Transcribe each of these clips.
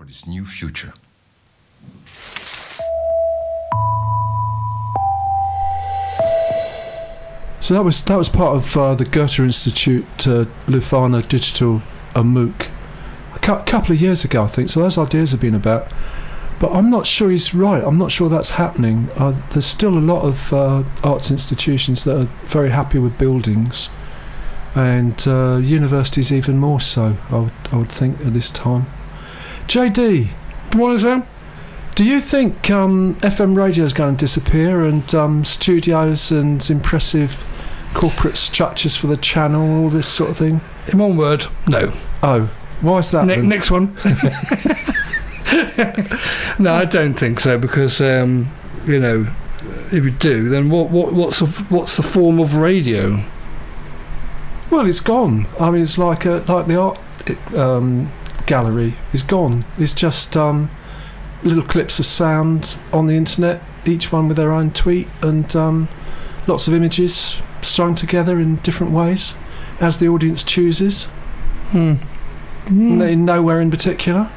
for this new future. So that was part of the Goethe Institute Lufthansa Digital MOOC a couple of years ago, I think. So those ideas have been about, but I'm not sure he's right. I'm not sure that's happening. There's still a lot of arts institutions that are very happy with buildings, and universities even more so, I would think, at this time. JD, good morning, Sam. Do you think FM radio is going to disappear, and studios and impressive corporate structures for the channel, all this sort of thing? In one word, no. Oh, why is that? Next one. No, I don't think so, because you know, if you do, then what's the form of radio? Well, it's gone. I mean, it's like the art gallery is gone. It's just little clips of sound on the internet, each one with their own tweet, and lots of images strung together in different ways as the audience chooses. Hmm. Mm. Nowhere in particular.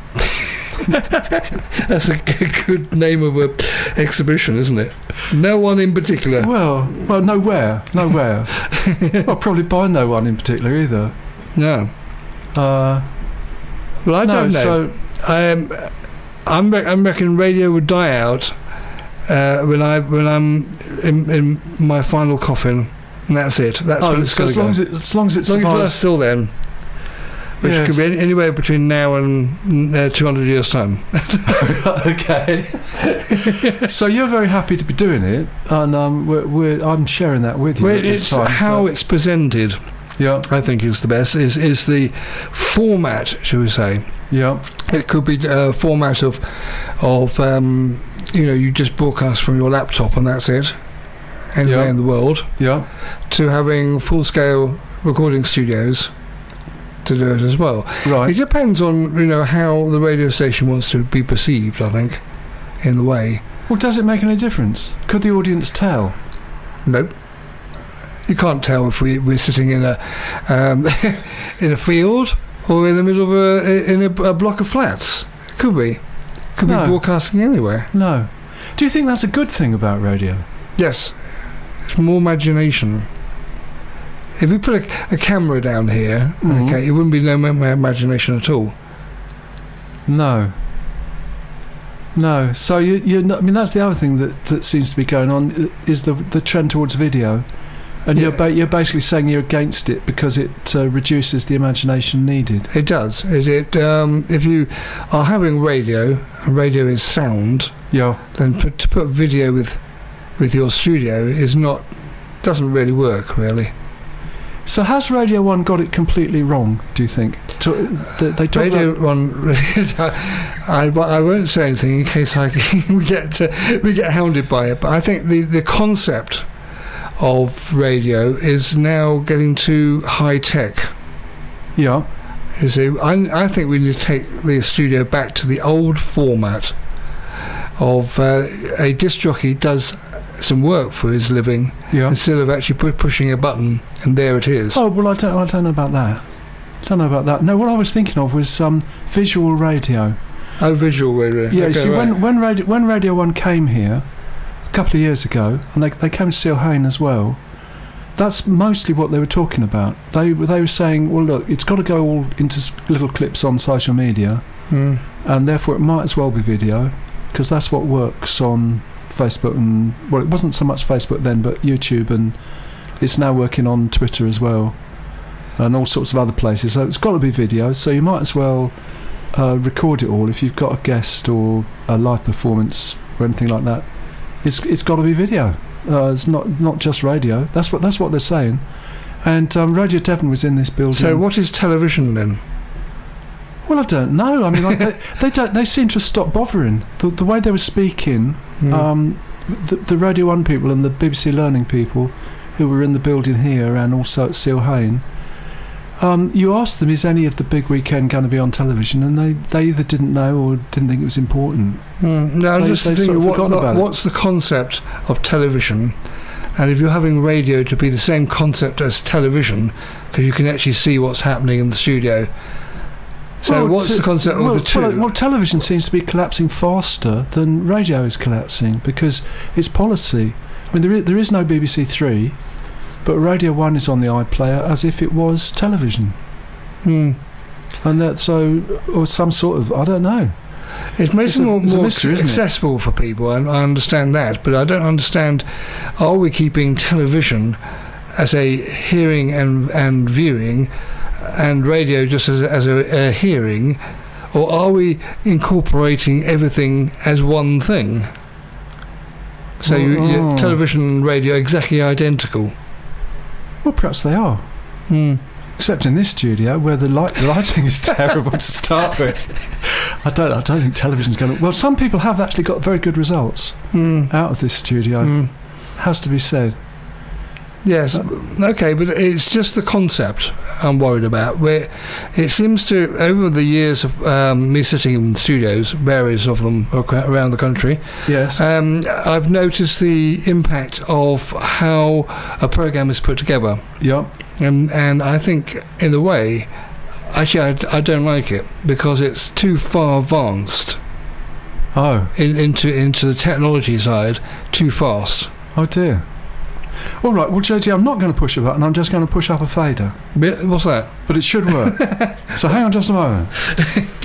That's a good name of an exhibition, isn't it? No one in particular. Well, nowhere. Well, probably by no one in particular either. No. Well, I don't know. So, I'm reckon radio would die out when I'm in my final coffin, and that's it. That's when it's going to go. As long as it's still then. Which could be anywhere between now and 200 years' time. Okay. So you're very happy to be doing it, and I'm sharing that with you. Well, it's time, how it's presented. Yeah, I think is the best. Is the format, shall we say? Yeah, it could be a format of you know, you just broadcast from your laptop and that's it, anywhere in the world. Yeah, to having full-scale recording studios to do it as well. Right. It depends on, you know, how the radio station wants to be perceived, I think, in the way. Well, does it make any difference? Could the audience tell? Nope. You can't tell if we're sitting in a in a field or in the middle of a block of flats. Could we? Could be broadcasting anywhere. No. Do you think that's a good thing about radio? Yes. It's more imagination. If we put a camera down here, okay, it wouldn't be no imagination at all. No. No. So I mean, that's the other thing that seems to be going on is the trend towards video. And you're basically saying you're against it because it reduces the imagination needed. It does. If you are having radio, and radio is sound, then to put video with your studio doesn't really work, really. So has Radio One got it completely wrong, do you think? They talk Radio One. I won't say anything in case we get hounded by it. But I think the concept of radio is now getting too high tech. Yeah, you see, I think we need to take the studio back to the old format of a disc jockey does some work for his living instead of actually pushing a button and there it is. Oh well, I don't know about that. I don't know about that. No, what I was thinking of was visual radio. Oh, visual radio. Yeah, okay, see, right. when Radio One came here couple of years ago, and they came to Seal Hayne as well, that's mostly what they were talking about. They were saying, well, look, it's got to go all into little clips on social media, and therefore it might as well be video, because that's what works on Facebook, and, well, it wasn't so much Facebook then, but YouTube, and it's now working on Twitter as well, and all sorts of other places. So it's got to be video, so you might as well record it all. If you've got a guest or a live performance or anything like that, it's got to be video. It's not just radio. That's what they're saying. And Radio Devon was in this building. So what is television then? Well, I don't know. I mean, like, they seem to stop bothering. The way they were speaking, the Radio One people and the BBC Learning people, who were in the building here and also at Seal Hayne, you asked them, is any of the Big Weekend going to be on television? And they either didn't know or didn't think it was important. No, I'm just thinking, what's the concept of television? And if you're having radio to be the same concept as television, because you can actually see what's happening in the studio, So well, what's the concept of the two? Well, television seems to be collapsing faster than radio is collapsing because it's policy. I mean, there is no BBC Three, but Radio One is on the iPlayer as if it was television. Mm. And that, so, or some sort of, I don't know. It makes it more accessible for people, and I understand that, but I don't understand, are we keeping television as a hearing and viewing, and radio just as a hearing, or are we incorporating everything as one thing? So your television and radio are exactly identical. Well, perhaps they are. Mm. Except in this studio where the lighting is terrible to start with. I don't think television's going to... Well, some people have actually got very good results out of this studio. Mm. Has to be said. Yes, okay, but it's just the concept I'm worried about. Where it seems to, over the years of me sitting in studios, various of them around the country, yes, I've noticed the impact of how a programme is put together. Yeah, and I think in a way, actually, I don't like it because it's too far advanced. Oh, into the technology side too fast. Oh dear. All right, well, JJ, I'm not going to push a button. I'm just going to push up a fader. What's that? But it should work. So hang on just a moment.